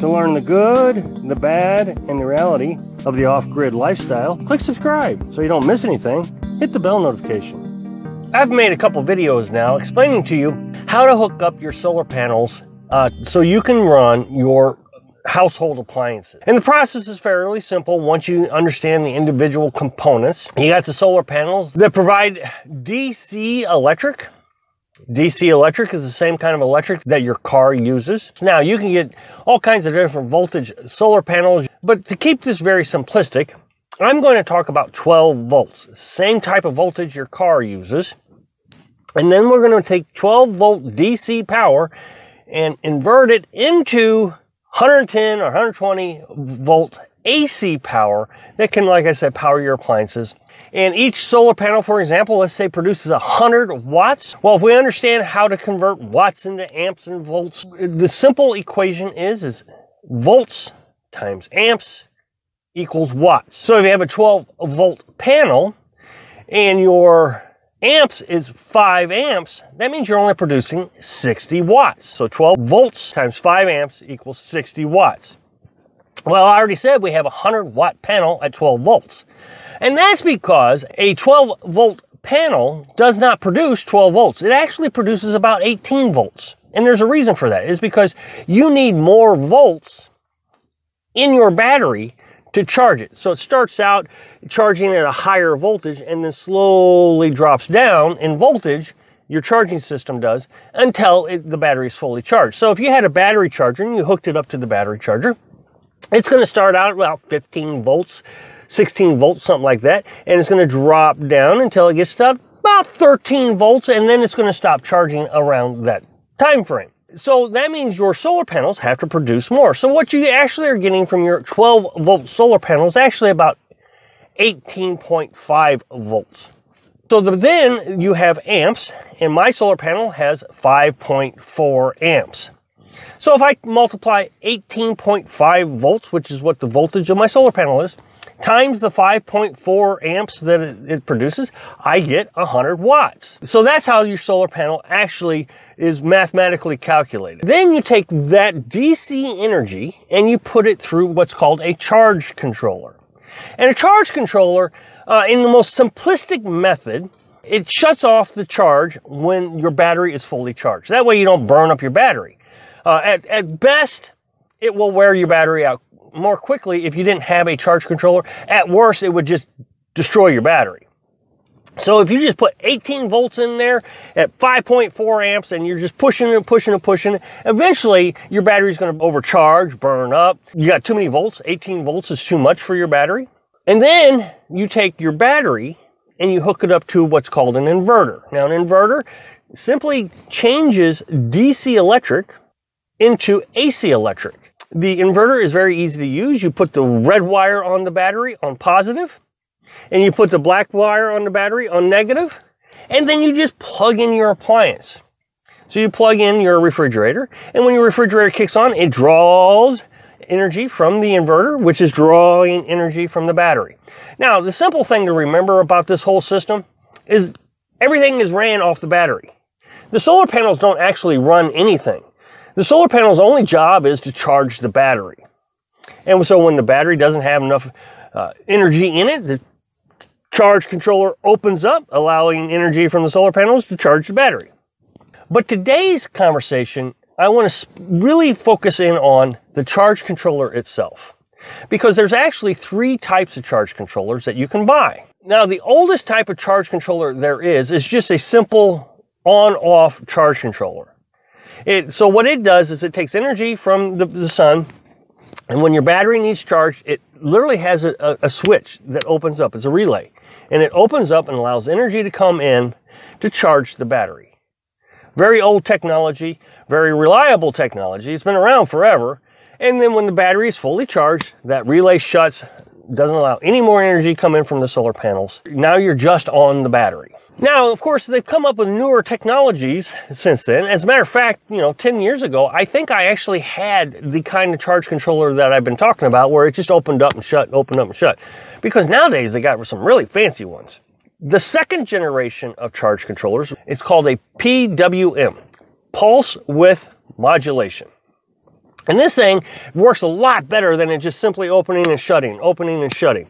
To learn the good, the bad, and the reality of the off-grid lifestyle, click subscribe so you don't miss anything. Hit the bell notification. I've made a couple videos now explaining to you how to hook up your solar panels so you can run your household appliances. And the process is fairly simple once you understand the individual components. You got the solar panels that provide DC electric. DC electric is the same kind of electric that your car uses. Now you can get all kinds of different voltage solar panels, but to keep this very simplistic, I'm going to talk about 12 volts, same type of voltage your car uses. And then we're going to take 12 volt DC power and invert it into 110 or 120 volt AC power that can, like I said, power your appliances. And each solar panel, for example, let's say produces 100 watts. Well, if we understand how to convert watts into amps and volts, the simple equation is volts times amps equals watts. So if you have a 12 volt panel and your amps is 5 amps, that means you're only producing 60 watts. So 12 volts times 5 amps equals 60 watts. Well, I already said we have a 100 watt panel at 12 volts. And that's because a 12 volt panel does not produce 12 volts. It actually produces about 18 volts. And there's a reason for that. It's because you need more volts in your battery to charge it. So it starts out charging at a higher voltage and then slowly drops down in voltage, your charging system does, until the battery is fully charged. So if you had a battery charger and you hooked it up to the battery charger, it's going to start out about 15 volts, 16 volts, something like that, and it's going to drop down until it gets to about 13 volts, and then it's going to stop charging around that time frame. So that means your solar panels have to produce more. So what you actually are getting from your 12 volt solar panel is actually about 18.5 volts. So then you have amps, and my solar panel has 5.4 amps. So if I multiply 18.5 volts, which is what the voltage of my solar panel is, times the 5.4 amps that it produces, I get 100 watts. So that's how your solar panel actually is mathematically calculated. Then you take that DC energy and you put it through what's called a charge controller. And a charge controller, in the most simplistic method, it shuts off the charge when your battery is fully charged. That way you don't burn up your battery. At best, it will wear your battery out more quickly if you didn't have a charge controller. At worst, it would just destroy your battery. So if you just put 18 volts in there at 5.4 amps and you're just pushing and pushing and pushing, eventually your battery's going to overcharge, burn up. You got too many volts. 18 volts is too much for your battery. And then you take your battery and you hook it up to what's called an inverter. Now, an inverter simply changes DC electric into AC electric. The inverter is very easy to use. You put the red wire on the battery on positive, and you put the black wire on the battery on negative, and then you just plug in your appliance. So you plug in your refrigerator, and when your refrigerator kicks on, it draws energy from the inverter, which is drawing energy from the battery. Now, the simple thing to remember about this whole system is everything is ran off the battery. The solar panels don't actually run anything. The solar panel's only job is to charge the battery. And so when the battery doesn't have enough energy in it, the charge controller opens up, allowing energy from the solar panels to charge the battery. But today's conversation, I want to really focus in on the charge controller itself, because there's actually three types of charge controllers that you can buy. Now, the oldest type of charge controller there is just a simple on-off charge controller. So what it does is it takes energy from the sun, and when your battery needs charged, it literally has a switch that opens up. It's a relay, and it opens up and allows energy to come in to charge the battery. Very old technology, very reliable technology. It's been around forever. And then when the battery is fully charged, that relay shuts, doesn't allow any more energy come in from the solar panels. Now you're just on the battery. Now, of course, they've come up with newer technologies since then. As a matter of fact, you know, 10 years ago, I think I actually had the kind of charge controller that I've been talking about, where it just opened up and shut, opened up and shut. Because nowadays, they got some really fancy ones. The second generation of charge controllers is called a PWM, Pulse Width Modulation. And this thing works a lot better than it just simply opening and shutting.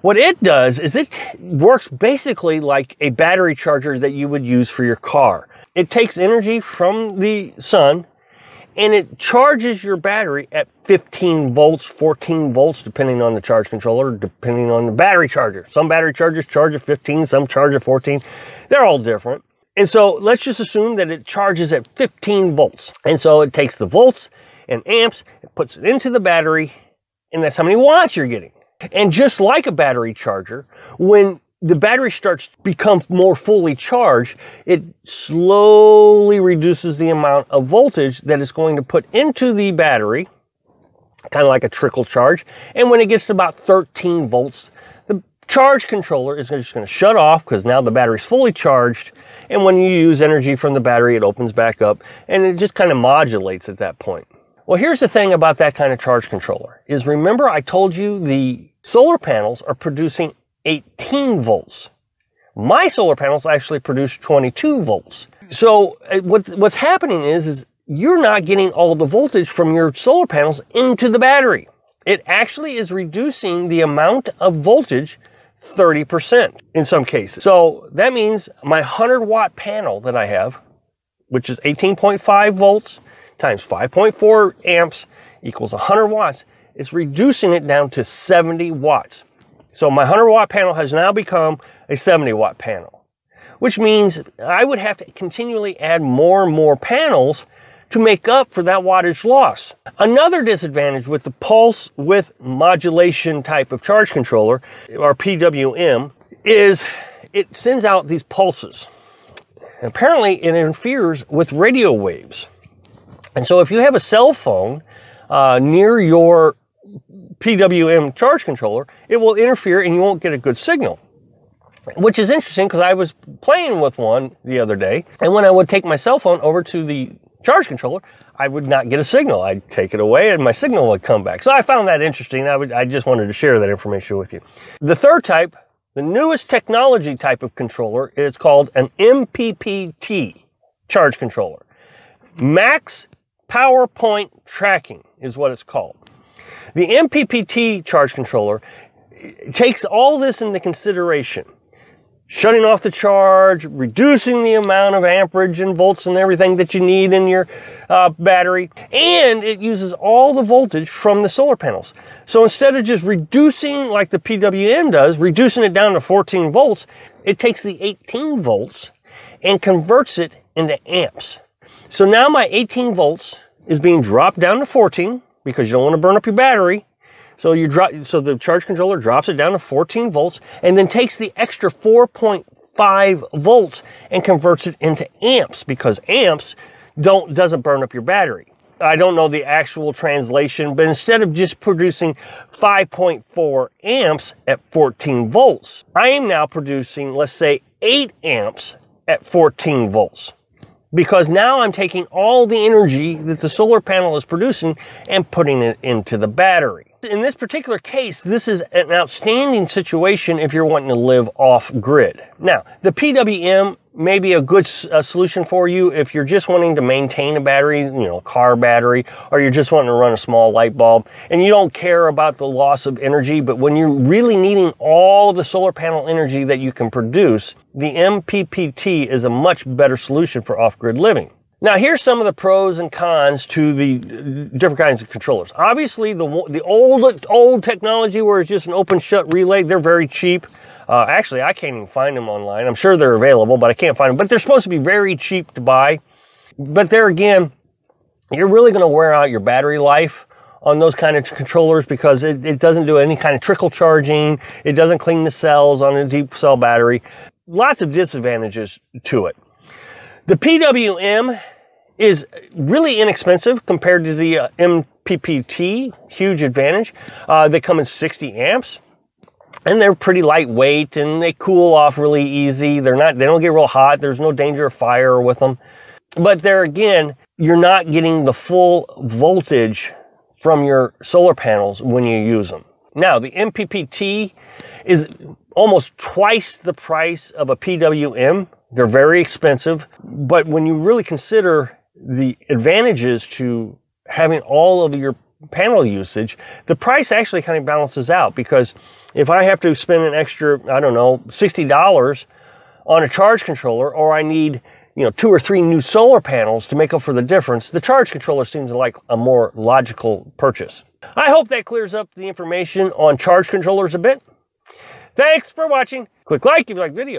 What it does is it works basically like a battery charger that you would use for your car. It takes energy from the sun and it charges your battery at 15 volts, 14 volts, depending on the charge controller, depending on the battery charger. Some battery chargers charge at 15, some charge at 14. They're all different. And so let's just assume that it charges at 15 volts. And so it takes the volts and amps, it puts it into the battery, and that's how many watts you're getting. And just like a battery charger, when the battery starts to become more fully charged, it slowly reduces the amount of voltage that it's going to put into the battery, kind of like a trickle charge. And when it gets to about 13 volts, the charge controller is just going to shut off because now the battery's fully charged. And when you use energy from the battery, it opens back up and it just kind of modulates at that point. Well, here's the thing about that kind of charge controller is, remember I told you the solar panels are producing 18 volts. My solar panels actually produce 22 volts. So what's happening is you're not getting all the voltage from your solar panels into the battery. It actually is reducing the amount of voltage 30% in some cases. So that means my 100-watt panel that I have, which is 18.5 volts, times 5.4 amps equals 100 watts, it's reducing it down to 70 watts. So my 100-watt panel has now become a 70-watt panel, which means I would have to continually add more and more panels to make up for that wattage loss. Another disadvantage with the pulse width modulation type of charge controller, or PWM, is it sends out these pulses. Apparently, it interferes with radio waves. And so if you have a cell phone near your PWM charge controller, it will interfere and you won't get a good signal, which is interesting because I was playing with one the other day. And when I would take my cell phone over to the charge controller, I would not get a signal. I'd take it away and my signal would come back. So I found that interesting. I just wanted to share that information with you. The third type, the newest technology type of controller, is called an MPPT charge controller. Max Power Point Tracking is what it's called. The MPPT charge controller takes all this into consideration. Shutting off the charge, reducing the amount of amperage and volts and everything that you need in your battery, and it uses all the voltage from the solar panels. So instead of just reducing like the PWM does, reducing it down to 14 volts, it takes the 18 volts and converts it into amps. So now my 18 volts is being dropped down to 14 because you don't want to burn up your battery. So the charge controller drops it down to 14 volts and then takes the extra 4.5 volts and converts it into amps, because amps doesn't burn up your battery. I don't know the actual translation, but instead of just producing 5.4 amps at 14 volts, I am now producing, let's say, 8 amps at 14 volts. Because now I'm taking all the energy that the solar panel is producing and putting it into the battery. In this particular case, this is an outstanding situation if you're wanting to live off-grid. Now, the PWM may be a good solution for you if you're just wanting to maintain a battery, you know, a car battery, or you're just wanting to run a small light bulb, and you don't care about the loss of energy. But when you're really needing all of the solar panel energy that you can produce, the MPPT is a much better solution for off-grid living. Now, here's some of the pros and cons to the different kinds of controllers. Obviously, the old technology where it's just an open-shut relay, they're very cheap. Actually, I can't even find them online. I'm sure they're available, but I can't find them. But they're supposed to be very cheap to buy. But there again, you're really going to wear out your battery life on those kind of controllers, because it doesn't do any kind of trickle charging. It doesn't clean the cells on a deep cell battery. Lots of disadvantages to it. The PWM is really inexpensive compared to the MPPT, huge advantage. They come in 60 amps and they're pretty lightweight and they cool off really easy. They don't get real hot. There's no danger of fire with them. But there again, you're not getting the full voltage from your solar panels when you use them. Now, the MPPT is almost twice the price of a PWM. They're very expensive, but when you really consider the advantages to having all of your panel usage, the price actually kind of balances out, because if I have to spend an extra, I don't know, $60 on a charge controller, or I need, you know, 2 or 3 new solar panels to make up for the difference, the charge controller seems like a more logical purchase. I hope that clears up the information on charge controllers a bit. Thanks for watching. Click like if you like the video.